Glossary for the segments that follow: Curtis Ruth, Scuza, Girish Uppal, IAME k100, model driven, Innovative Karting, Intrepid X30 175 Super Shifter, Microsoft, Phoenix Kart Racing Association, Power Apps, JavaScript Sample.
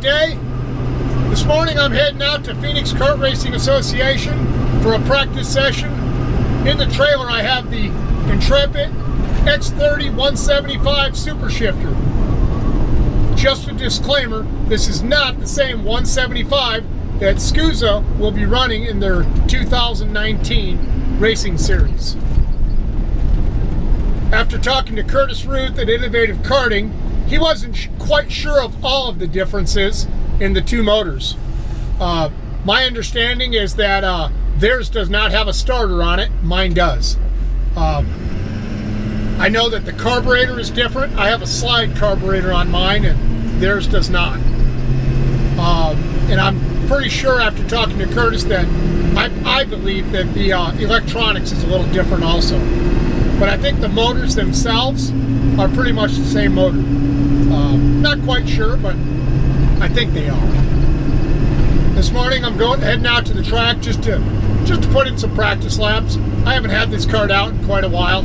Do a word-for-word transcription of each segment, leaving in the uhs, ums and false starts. great day. This morning I'm heading out to Phoenix Kart Racing Association for a practice session. In the trailer I have the Intrepid X thirty one seventy-five Super Shifter. Just a disclaimer, this is not the same one seventy-five that Scuza will be running in their two thousand nineteen racing series. After talking to Curtis Ruth at Innovative Karting, he wasn't sh quite sure of all of the differences in the two motors. Uh, my understanding is that uh, theirs does not have a starter on it, mine does. Um, I know that the carburetor is different. I have a slide carburetor on mine and theirs does not. Um, and I'm pretty sure after talking to Curtis that I, I believe that the uh, electronics is a little different also. But I think the motors themselves are pretty much the same motor. Um, not quite sure, but I think they are. This morning I'm going heading out to the track just to just to put in some practice laps. I haven't had this kart out in quite a while,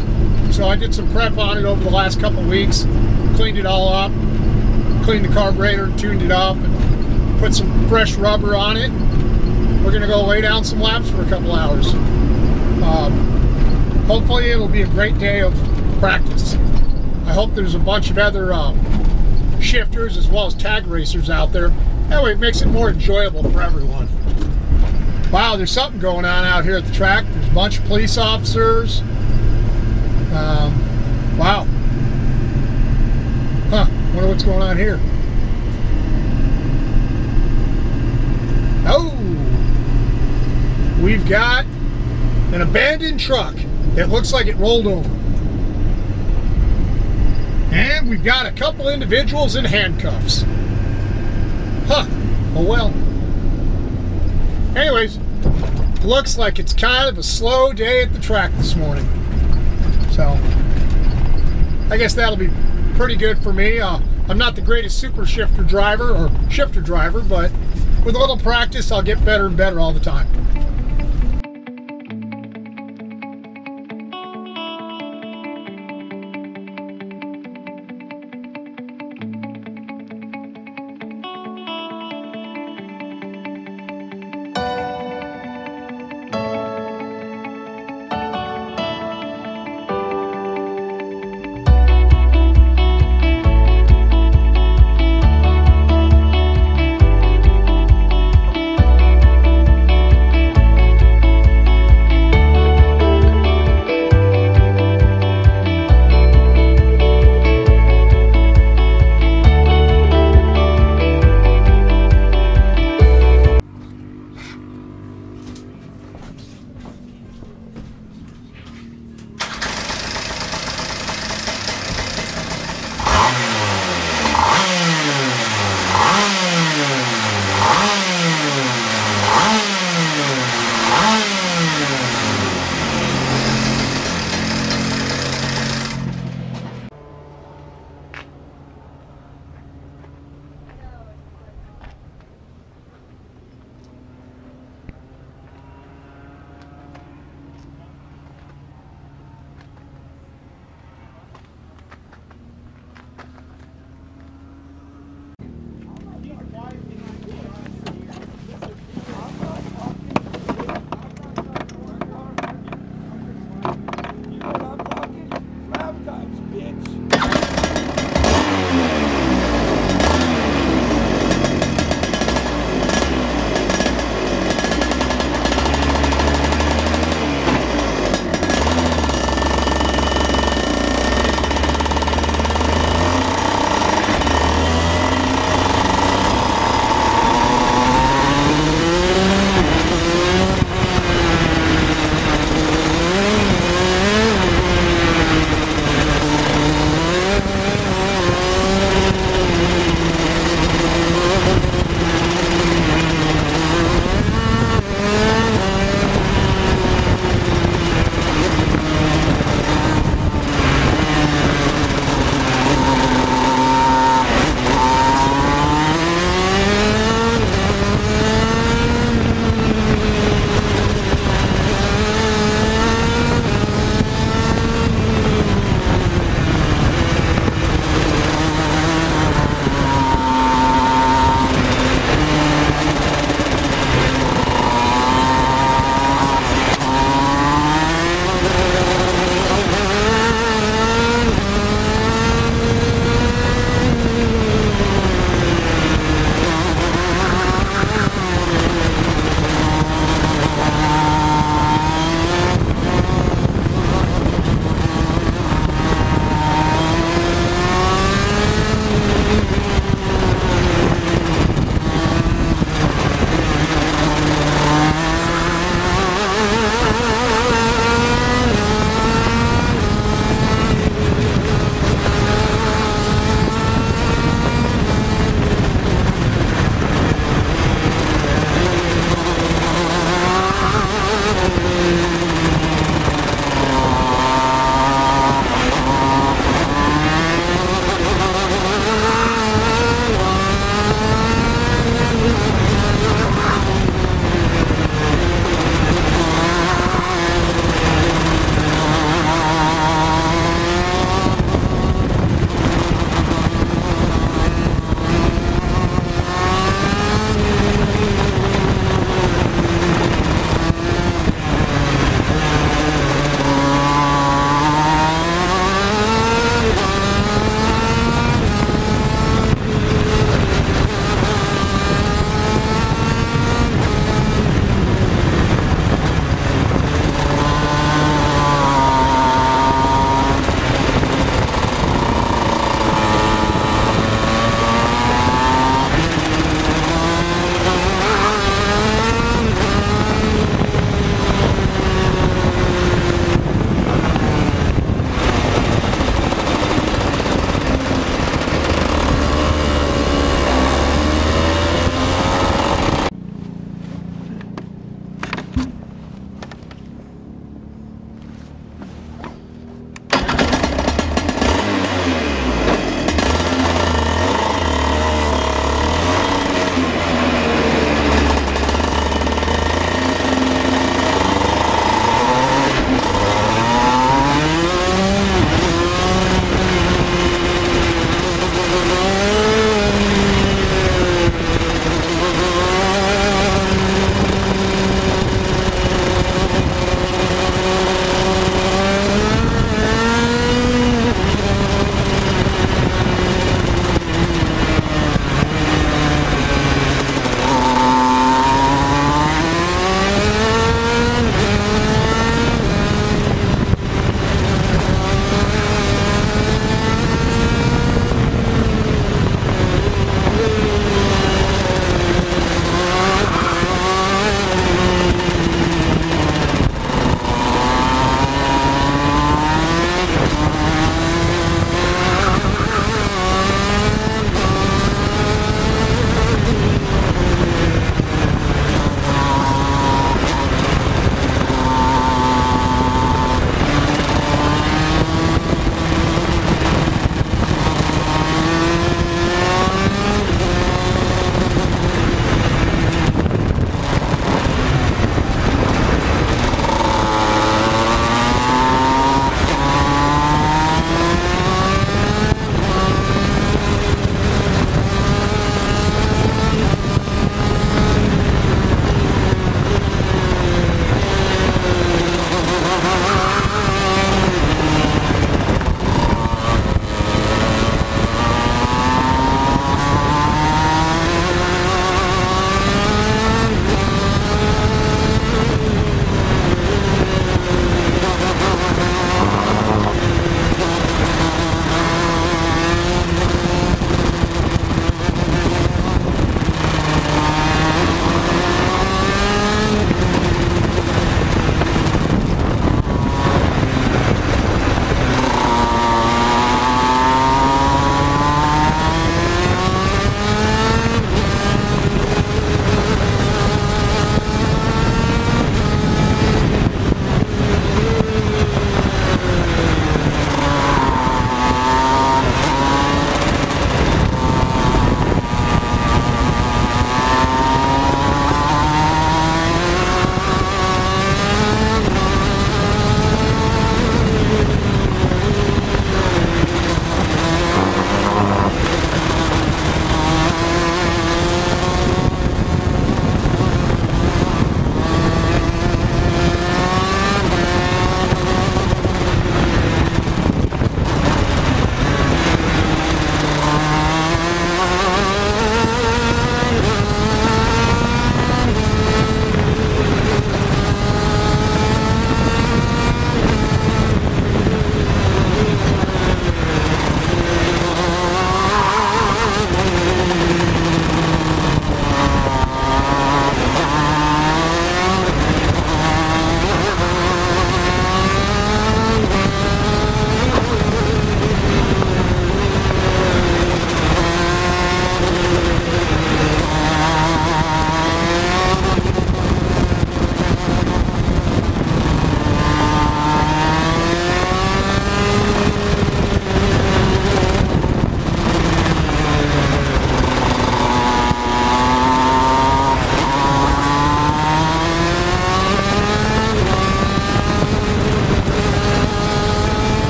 so I did some prep on it over the last couple of weeks. Cleaned it all up, cleaned the carburetor, tuned it up, and put some fresh rubber on it. We're gonna go lay down some laps for a couple hours. Um, Hopefully it'll be a great day of practice. I hope there's a bunch of other um, shifters as well as tag racers out there. That way it makes it more enjoyable for everyone. Wow, there's something going on out here at the track. There's a bunch of police officers. Um, wow. Huh, wonder what's going on here. Oh! We've got an abandoned truck. It looks like it rolled over. And we've got a couple individuals in handcuffs. Huh. Oh well. Anyways, looks like it's kind of a slow day at the track this morning. So, I guess that'll be pretty good for me. Uh, I'm not the greatest super shifter driver or shifter driver, but with a little practice, I'll get better and better all the time.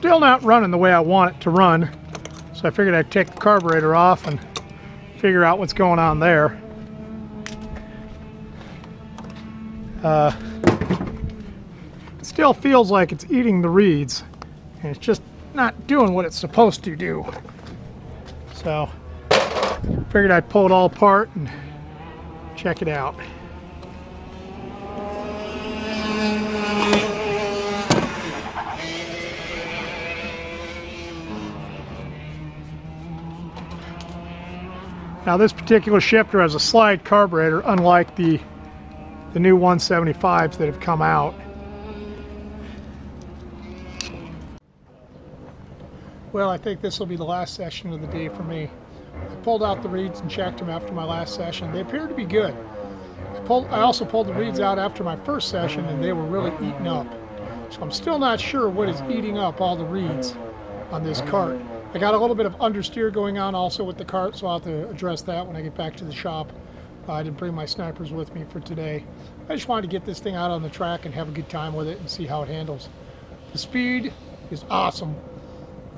still not running the way I want it to run. So I figured I'd take the carburetor off and figure out what's going on there. Uh, it still feels like it's eating the reeds, and it's just not doing what it's supposed to do. So figured I'd pull it all apart and check it out. Now this particular shifter has a slide carburetor, unlike the the new one seventy-fives that have come out. Well, I think this will be the last session of the day for me. I pulled out the reeds and checked them after my last session. They appeared to be good. I, pulled, I also pulled the reeds out after my first session, and they were really eaten up. So I'm still not sure what is eating up all the reeds on this cart. I got a little bit of understeer going on also with the cart, so I'll have to address that when I get back to the shop. Uh, I didn't bring my snipers with me for today. I just wanted to get this thing out on the track and have a good time with it and see how it handles. The speed is awesome.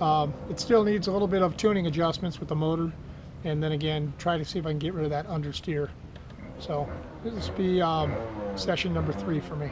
Um, it still needs a little bit of tuning adjustments with the motor, and then again try to see if I can get rid of that understeer. So this will be um, session number three for me.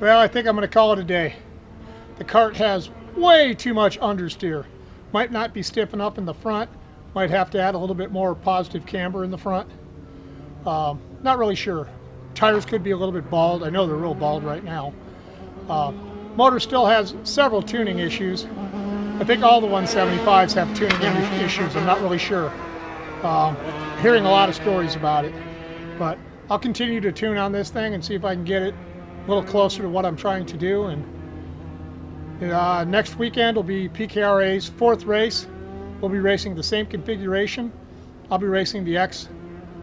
Well, I think I'm going to call it a day. The cart has way too much understeer. Might not be stiffing up in the front. Might have to add a little bit more positive camber in the front. Um, not really sure. Tires could be a little bit bald. I know they're real bald right now. Uh, motor still has several tuning issues. I think all the one seventy-fives have tuning issues. I'm not really sure. Um, hearing a lot of stories about it, but I'll continue to tune on this thing and see if I can get it a little closer to what I'm trying to do. And uh, next weekend will be P K R A's fourth race. We'll be racing the same configuration. I'll be racing the X,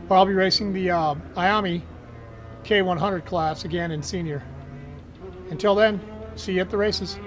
or I'll be racing the uh, I A M E K one hundred class again in senior. Until then, see you at the races.